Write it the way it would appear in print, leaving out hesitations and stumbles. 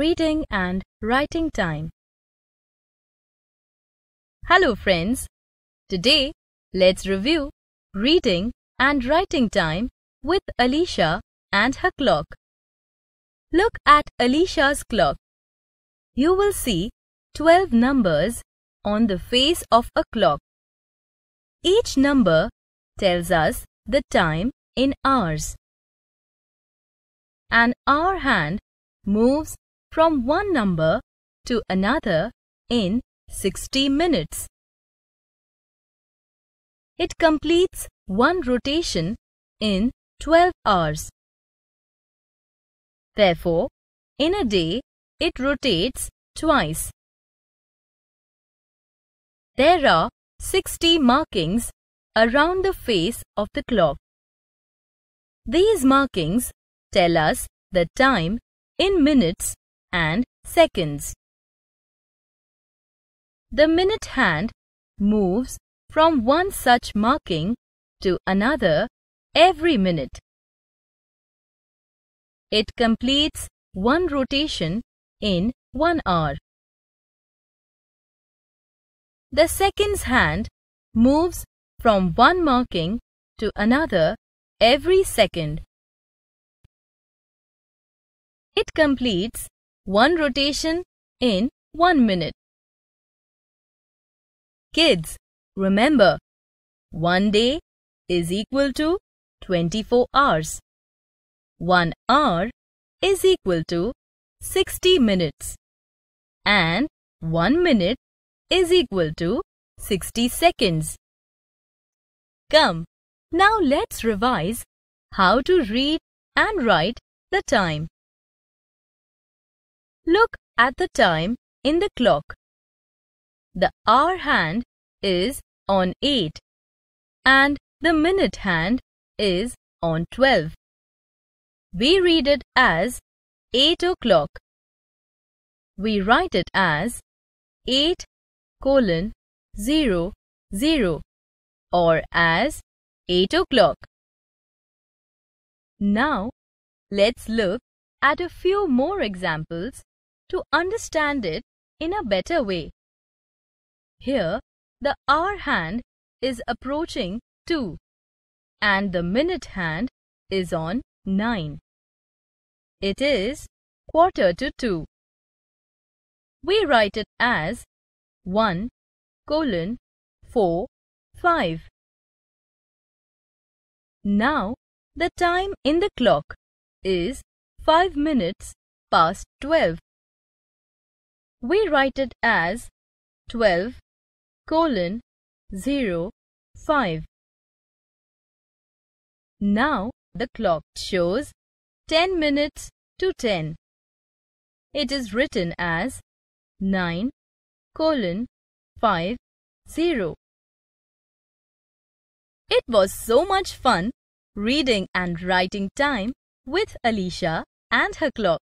reading and writing time. Hello friends, today let's review reading and writing time with Alicia and her clock. Look at Alicia's clock. You will see 12 numbers on the face of a clock. Each number tells us the time in hours. And our hand moves from one number to another in 60 minutes. It completes one rotation in 12 hours. Therefore, in a day, it rotates twice. There are 60 markings around the face of the clock. These markings tell us the time in minutes and seconds. The minute hand moves from one such marking to another every minute. It completes one rotation in 1 hour. The seconds hand moves from one marking to another every second. It completes one rotation in 1 minute. Kids, remember, one day is equal to 24 hours. 1 hour is equal to 60 minutes. And 1 minute is equal to 60 seconds. Come, now let's revise how to read and write the time. Look at the time in the clock. The hour hand is on 8 and the minute hand is on 12. We read it as 8 o'clock. We write it as 8:00 or as 8 o'clock. Now, let's look at a few more examples to understand it in a better way. Here, the hour hand is approaching 2 and the minute hand is on 9. It is 1:45. We write it as 1:45. Now, the time in the clock is 5 minutes past 12. We write it as 12:05. Now, the clock shows 10 minutes to 10. It is written as 9:50. It was so much fun reading and writing time with Alicia and her clock.